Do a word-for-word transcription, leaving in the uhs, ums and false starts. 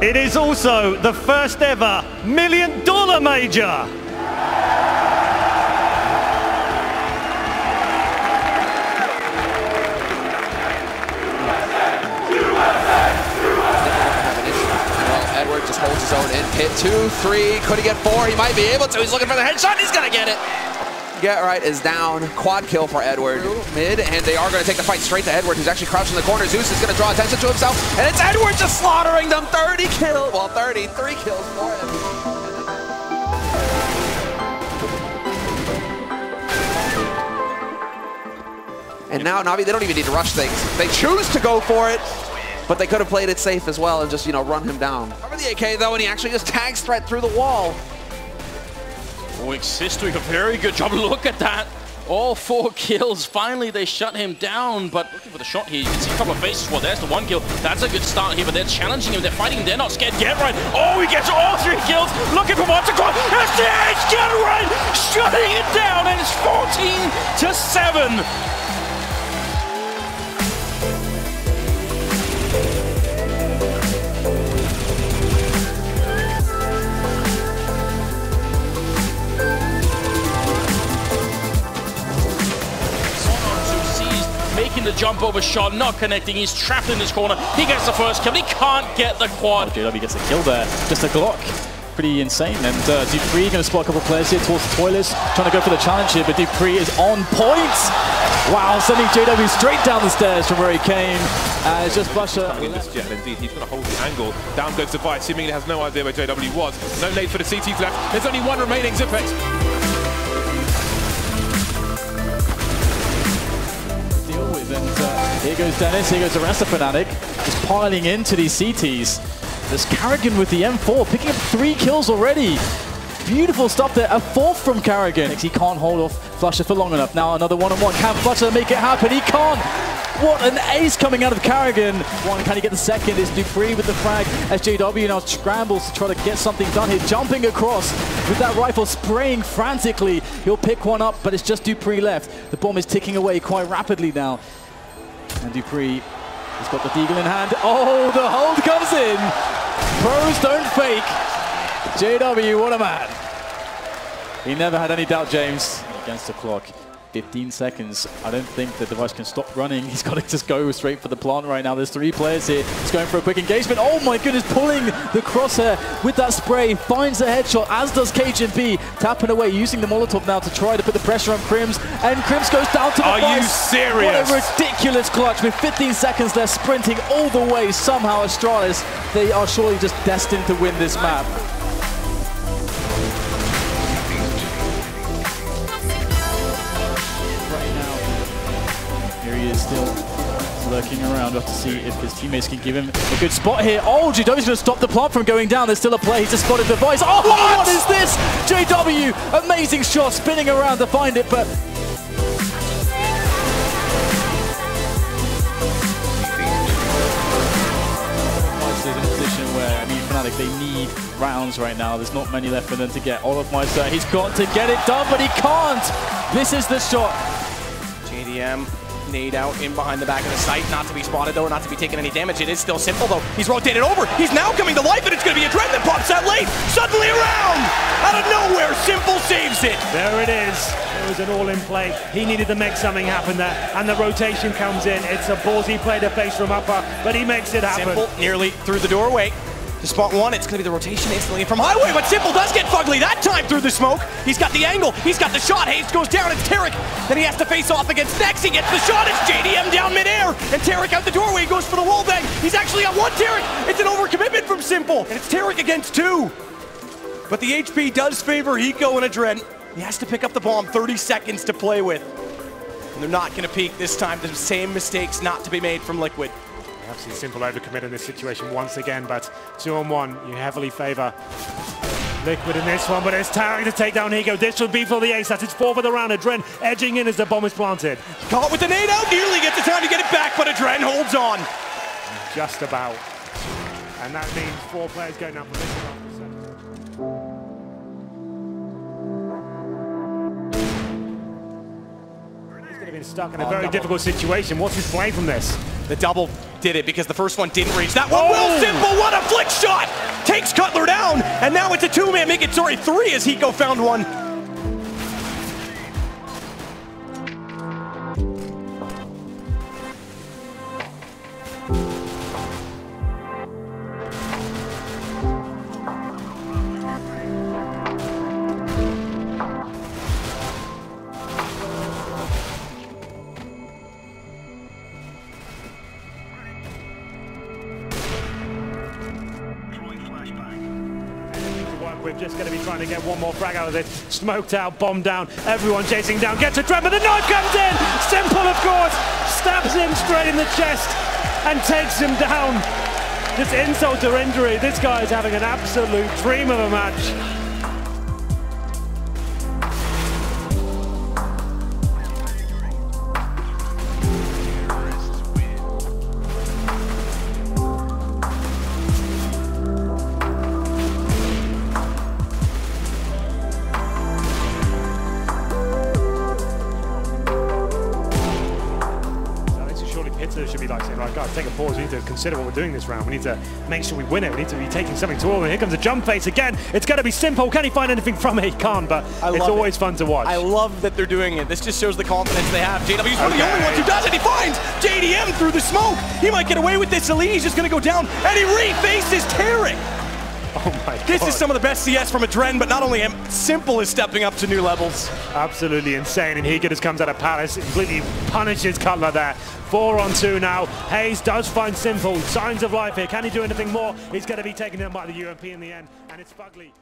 It is also the first ever million dollar major. Edward just holds his own in pit. Two, three, could he get four? He might be able to. He's looking for the headshot. He's gonna get it. Get right is down. Quad kill for Edward. Mid, and they are gonna take the fight straight to Edward, who's actually crouched in the corner. Zeus is gonna draw attention to himself, and it's Edward just slaughtering them. thirty kills. Well, thirty-three kills for him. And now Na'Vi, they don't even need to rush things. They choose to go for it, but they could have played it safe as well and just, you know, run him down. Cover the A K though, and he actually just tags Threat through the wall. Oh, Exist doing a very good job. Look at that. All four kills. Finally, they shut him down, but looking for the shot here. You can see a couple of faces. Well, there's the one kill. That's a good start here, but they're challenging him. They're fighting him. They're not scared. Get right. Oh, he gets all three kills. Looking for one to cross. S D H, get right. Shutting it down, and it's fourteen to seven. The jump over shot, not connecting, he's trapped in this corner, he gets the first kill, he can't get the quad. Oh, J W gets the kill there, just a Glock, pretty insane. And uh, Dupreeh going to spot a couple of players here towards the toilets, trying to go for the challenge here, but Dupreeh is on point! Wow, sending J W straight down the stairs from where he came. Uh, it's just Flusha. Coming in this jet, indeed, he's going to hold the angle. Down goes Device, seeming he has no idea where J W was. No nade for the C T left, there's only one remaining, Zipex. And uh, here goes Dennis, here goes the rest of Fnatic, just piling into these C Ts. There's Karrigan with the M four, picking up three kills already. Beautiful stuff there, a fourth from Karrigan. He can't hold off Flusha for long enough. Now another one-on-one, can Flusha make it happen? He can't! What an ace coming out of Karrigan. One, can he get the second? It's Dupreeh with the frag as J W now scrambles to try to get something done here. Jumping across with that rifle, spraying frantically. He'll pick one up, but it's just Dupreeh left. The bomb is ticking away quite rapidly now. And Dupreeh has got the deagle in hand. Oh, the hold comes in. Pros don't fake. J W, what a man. He never had any doubt, James. Against the clock. fifteen seconds. I don't think the Device can stop running. He's got to just go straight for the plant right now. There's three players here. He's going for a quick engagement. Oh my goodness, pulling the crosshair with that spray. Finds the headshot, as does cajunb. Tapping away, using the Molotov now to try to put the pressure on Krimz. And Krimz goes down to the Are Device. You serious? What a ridiculous clutch. With fifteen seconds left, sprinting all the way. Somehow Astralis, they are surely just destined to win this map. He is still lurking around. We'll have to see if his teammates can give him a good spot here. Oh, J W's going to stop the plant from going down. There's still a play. He's just spotted Device. Oh, what? What is this? J W, amazing shot, spinning around to find it, but... Olofmeister's in a position where, I mean, Fnatic, they need rounds right now. There's not many left for them to get. Olofmeister, he's got to get it done, but he can't. This is the shot. J D M. Nade out in behind the back of the site, not to be spotted though, not to be taking any damage. It is still S one mple though. He's rotated over. He's now coming to life, and it's going to be Adren that pops that lane. Suddenly around, out of nowhere, S one mple saves it. There it is. It was an all-in play. He needed to make something happen there, and the rotation comes in. It's a ballsy play to face from upper, but he makes it happen. S one mple nearly through the doorway. To spot one, it's going to be the rotation instantly from Highway, but S one mple does get Fugly that time through the smoke. He's got the angle, he's got the shot, Hayes goes down, it's Tarik. Then he has to face off against Nex, he gets the shot, it's J D M down midair, and Tarik out the doorway, he goes for the wall bang. He's actually got one Tarik, it's an overcommitment from S one mple, and it's Tarik against two. But the H P does favor Hiko and Adren. He has to pick up the bomb, thirty seconds to play with. And they're not going to peek this time, the same mistakes not to be made from Liquid. Obviously S one mple overcommit in this situation once again, but two on one, you heavily favor Liquid in this one, but it's Tarik to take down Hiko. This will be for the ace, that's it's four for the round. Adren edging in as the bomb is planted. Caught with the nade out, nearly gets the time to get it back, but Adren holds on. Just about. And that means four players going up for this one. Been stuck in a very oh, difficult situation. What's his play from this? The double did it because the first one didn't reach. That one oh. will S one mple. What a flick shot takes Cutler down, and now it's a two-man make it, sorry, three as Hiko found one. We're just going to be trying to get one more frag out of this. Smoked out, bomb down, everyone chasing down. Gets a Adren, but the knife comes in! s one mple, of course, stabs him straight in the chest and takes him down. Just insult to injury. This guy is having an absolute dream of a match. Should be like saying, right, guys, take a pause. We need to consider what we're doing this round. We need to make sure we win it. We need to be taking something to all. And here comes a jump face again. It's going to be s one mple. Can he find anything from it? He can't, but it's always fun to watch. I love that they're doing it. This just shows the confidence they have. J W's one of the only ones who does it. He finds J D M through the smoke. He might get away with this. Elise is just going to go down, and he refaces Tarik. Oh my God. This is some of the best C S from Adren, but not only him, s one mple is stepping up to new levels. Absolutely insane, and Hiko just comes out of Palace, completely punishes Cutler there. Four on two now. Hayes does find s one mple. Signs of life here. Can he do anything more? He's going to be taken down by the U M P in the end, and it's Fugly.